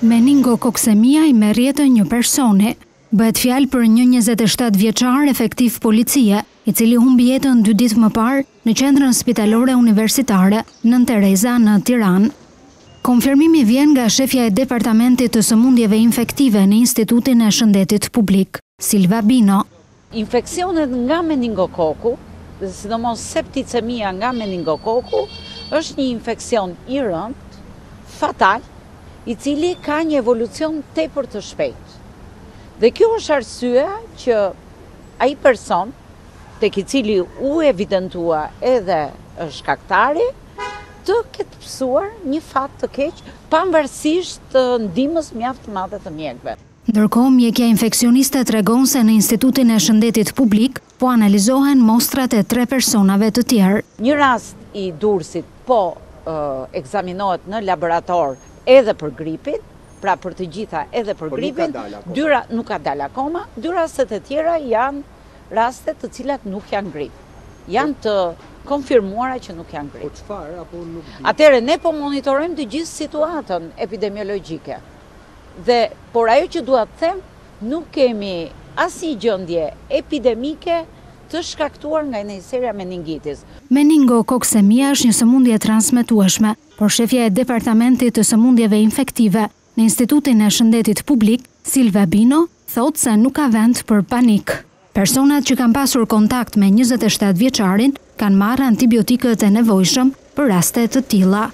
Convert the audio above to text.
Meningokoksemia i merr jetën një personi. Bëhet fjalë për një 27 vjeçar efektiv policie, i cili humbi jetën 2 ditë më parë në qendrën spitalore universitare Nën Tereza në Tiranë. Konfirmimi vjen nga shefja e Departamentit të Sëmundjeve Infektive në Institutin e Shëndetit Publik, Silva Bino. Infeksionet nga meningokoku, sidomos septicemia nga meningokoku, është një infeksion i rëndë, fatal, i cili ka një evolucion tepër të shpejt. Dhe kjo është arsye që ai person tek i cili u evidentua edhe shkaktari të ketë pësuar një fat të keq pavarësisht të ndihmës mjaft të madhe të mjekëve. Ndërkohë, mjekja infeksioniste tregon se në Institutin e Shëndetit Publik po analizohen mostrat e 3 personave të tjerë. Një rast i Durrësit po ekzaminohet në laborator edhe për gripin, pra për të gjitha edhe për gripin, dyra nuk ka dalë akoma, dy rastet e tjera janë raste të cilat nuk janë grip. Janë të konfirmuara që nuk janë grip. Atëherë ne po monitorojmë të gjithë situatën epidemiologjike. Dhe por ajo që dua të them, nuk kemi asnjë gjendje epidemike të shkaktuar nga njësira meningitis. Meningokoksemia është një sëmundje transmetueshme, por shefja e Departamentit të Sëmundjeve Infektive në Institutin e Shëndetit Publik, Silva Bino, thotë se nuk ka vend për panik. Personat që kanë pasur kontakt me 27 vjeçarin kanë marrë antibiotikët e nevojshëm për raste të tilla.